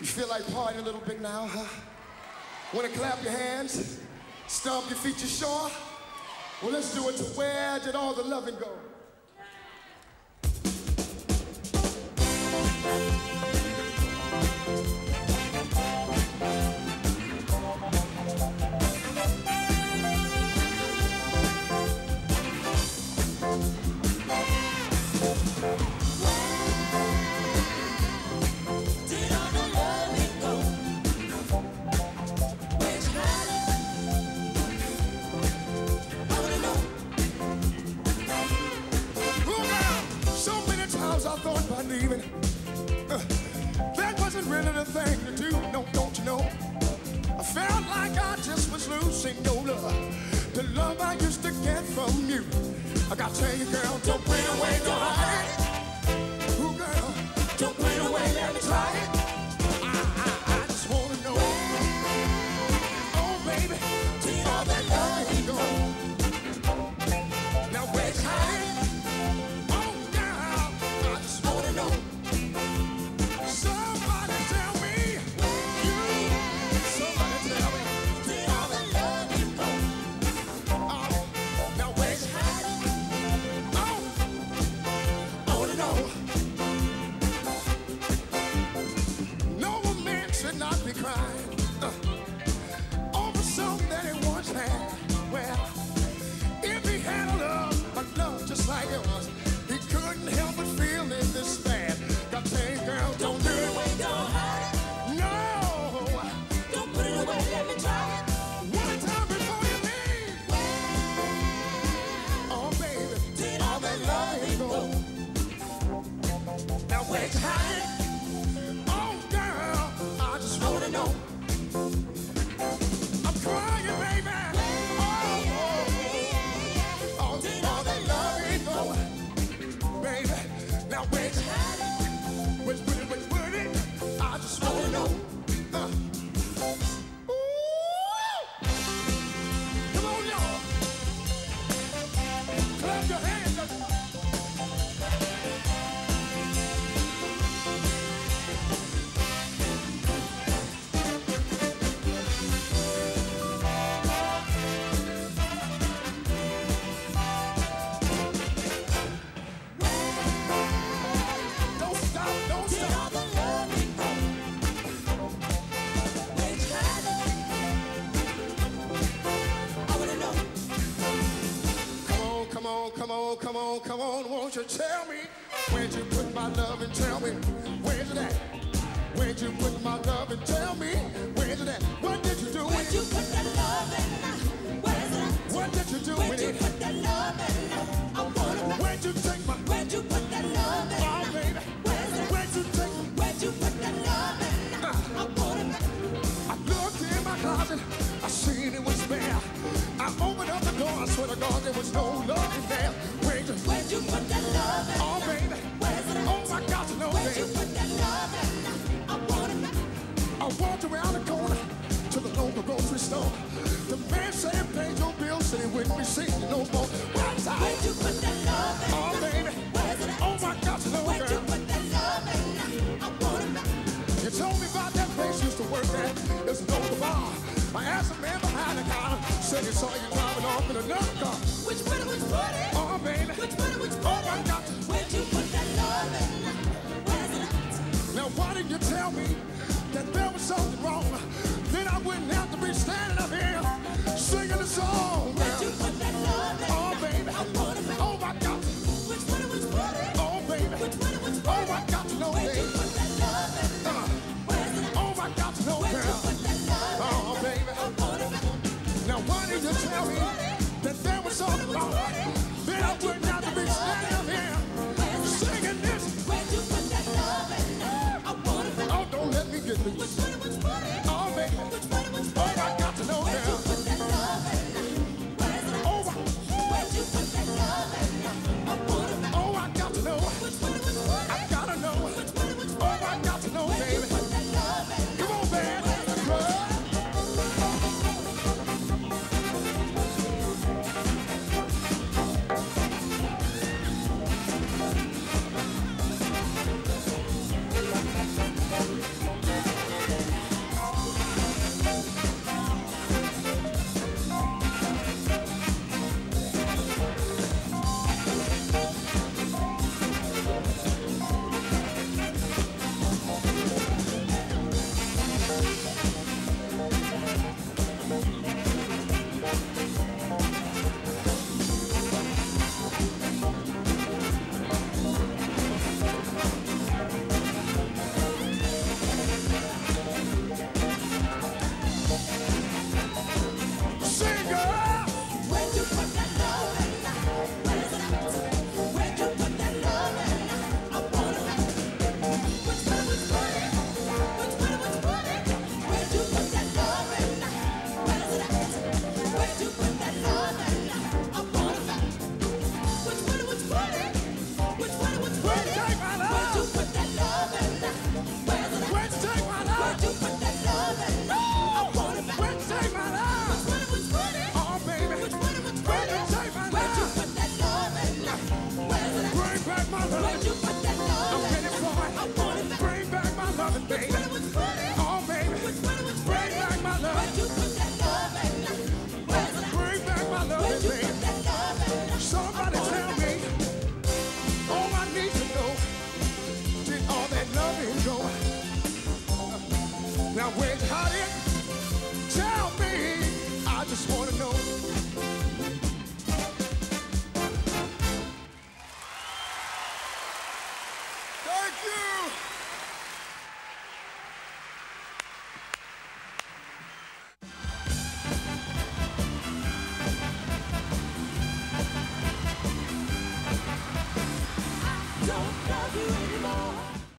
You feel like partying a little bit now, huh? Wanna clap your hands? Stomp your feet to shore? Well, let's do it to where did all the loving go? That wasn't really the thing to do, no, don't you know? I felt like I just was losing your love, the love I used to get from you. I gotta tell you, girl, don't put it away, don't hide it. Ooh, girl, don't put it away, let me try it. I just wanna know, oh baby, did all that love you go? Now where's hiding? Come on, come on, come on, won't you tell me? Where'd you put my love and tell me? Where's it at? Where'd you put my love and tell me? Where's it at? What did you do with it? Where'd you put that love in? Where's it at? What did you do with it? Where'd you put that love in? I want it back. Where'd you take my? Where'd you put that love in? Oh, baby. Where's it at? Where'd you take my? Where'd you put that love in? I want it back. I looked in my closet, I seen it was bare. I opened up the door, I swear to God, there was no love in there. Where'd you put that love in? Oh, baby. Where's it? Oh, I got to know, baby. Where'd you put that love in? I want it back. I walked around the corner to the local grocery store. The man said, pay your bills, said he wouldn't be seen no more. Where'd you put that love in? Oh, baby. Where's it? Oh, I got to know, girl. Where'd you put that love in? I want it back. You told me about that place used to work at. It's an old bar. I asked the man behind the counter, said he saw you driving off in another car. Which one, which party? Oh, baby. Which one, which party? Oh, I got to. Where'd you put that love in? Where's it at? Now, why didn't you tell me that there was something wrong? Then I wouldn't have to be standing up here singing a song. Where'd you put that love in? Oh, baby. I want it back. Oh, I got to. Which one, which party? Oh, baby. Which one, which party? Oh, I got to know, baby. Where'd you put that love in? Where's it at? Oh, I got to know, girl. You tell me that there was something wrong, then I would not be standing up here singing this. Where'd you put that love in? I want it. Oh, don't let me get loose. Which one? Which party? Oh, baby. Which one? Which party? Oh, I got to know now. Where'd you put that love in? Thank you!